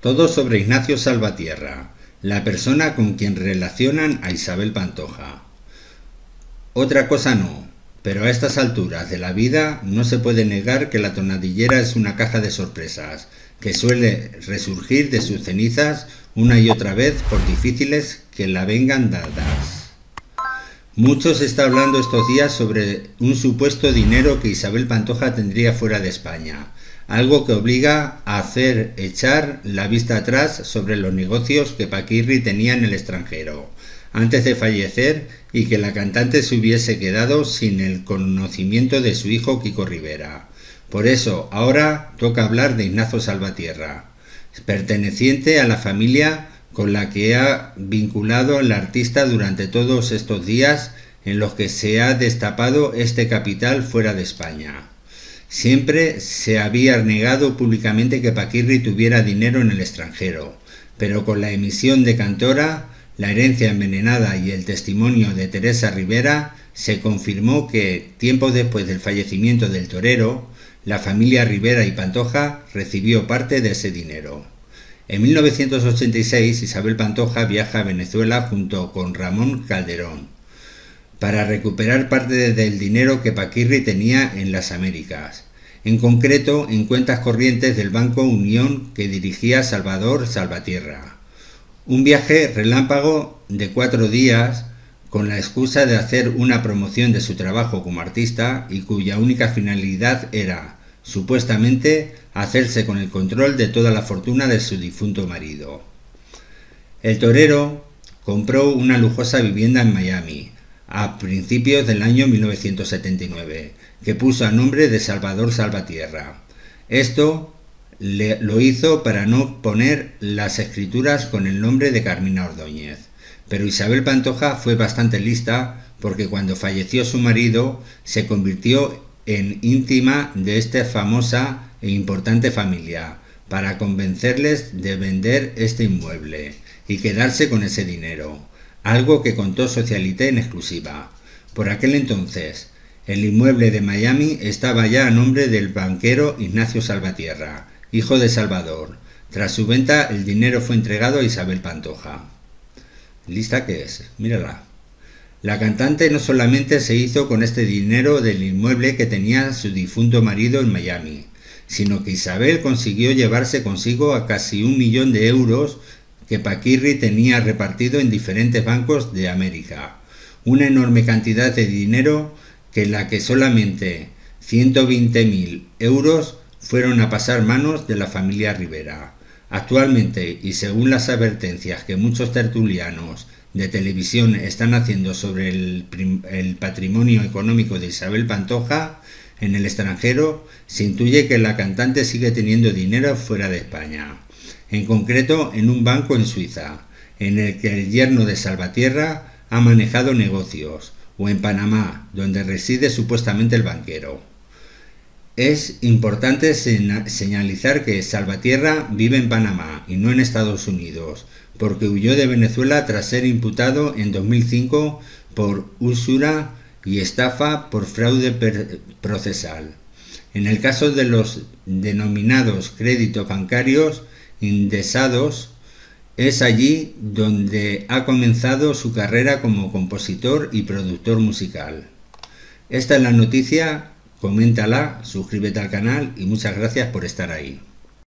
Todo sobre Ignacio Salvatierra, la persona con quien relacionan a Isabel Pantoja. Otra cosa no, pero a estas alturas de la vida no se puede negar que la tonadillera es una caja de sorpresas, que suele resurgir de sus cenizas una y otra vez por difíciles que la vengan dadas. Mucho se está hablando estos días sobre un supuesto dinero que Isabel Pantoja tendría fuera de España, algo que obliga a hacer echar la vista atrás sobre los negocios que Paquirri tenía en el extranjero, antes de fallecer, y que la cantante se hubiese quedado sin el conocimiento de su hijo Kiko Rivera. Por eso, ahora toca hablar de Ignacio Salvatierra, perteneciente a la familia con la que ha vinculado el artista durante todos estos días en los que se ha destapado este capital fuera de España. Siempre se había negado públicamente que Paquirri tuviera dinero en el extranjero, pero con la emisión de Cantora, la herencia envenenada y el testimonio de Teresa Rivera, se confirmó que, tiempo después del fallecimiento del torero, la familia Rivera y Pantoja recibió parte de ese dinero. En 1986, Isabel Pantoja viaja a Venezuela junto con Ramón Calderón para recuperar parte del dinero que Paquirri tenía en las Américas, en concreto en cuentas corrientes del Banco Unión que dirigía Salvador Salvatierra. Un viaje relámpago de 4 días con la excusa de hacer una promoción de su trabajo como artista y cuya única finalidad era, supuestamente, hacerse con el control de toda la fortuna de su difunto marido. El torero compró una lujosa vivienda en Miami a principios del año 1979, que puso a nombre de Salvador Salvatierra. Esto lo hizo para no poner las escrituras con el nombre de Carmina Ordóñez. Pero Isabel Pantoja fue bastante lista, porque cuando falleció su marido se convirtió en íntima de esta famosa e importante familia, para convencerles de vender este inmueble y quedarse con ese dinero, algo que contó Socialité en exclusiva. Por aquel entonces, el inmueble de Miami estaba ya a nombre del banquero Ignacio Salvatierra, hijo de Salvador. Tras su venta, el dinero fue entregado a Isabel Pantoja. ¿Lista que es? Mírala. La cantante no solamente se hizo con este dinero del inmueble que tenía su difunto marido en Miami, sino que Isabel consiguió llevarse consigo a casi 1 millón de euros que Paquirri tenía repartido en diferentes bancos de América. Una enorme cantidad de dinero que la que solamente 120.000 euros fueron a pasar manos de la familia Rivera. Actualmente, y según las advertencias que muchos tertulianos de televisión están haciendo sobre el patrimonio económico de Isabel Pantoja en el extranjero, se intuye que la cantante sigue teniendo dinero fuera de España, en concreto en un banco en Suiza, en el que el yerno de Salvatierra ha manejado negocios, o en Panamá, donde reside supuestamente el banquero. Es importante señalizar que Salvatierra vive en Panamá y no en Estados Unidos, porque huyó de Venezuela tras ser imputado en 2005 por usura y estafa por fraude procesal. En el caso de los denominados créditos bancarios indesados, es allí donde ha comenzado su carrera como compositor y productor musical. Esta es la noticia, coméntala, suscríbete al canal y muchas gracias por estar ahí.